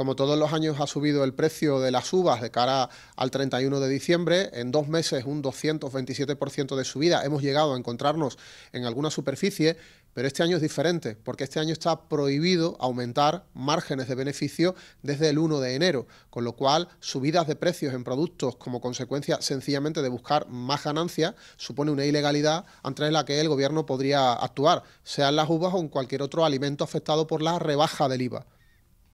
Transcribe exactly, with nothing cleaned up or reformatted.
como todos los años ha subido el precio de las uvas de cara al treinta y uno de diciembre, en dos meses un doscientos veintisiete por ciento de subida, hemos llegado a encontrarnos en alguna superficie, pero este año es diferente, porque este año está prohibido aumentar márgenes de beneficio desde el uno de enero, con lo cual subidas de precios en productos como consecuencia sencillamente de buscar más ganancias supone una ilegalidad ante la que el Gobierno podría actuar, sean las uvas o en cualquier otro alimento afectado por la rebaja del I V A.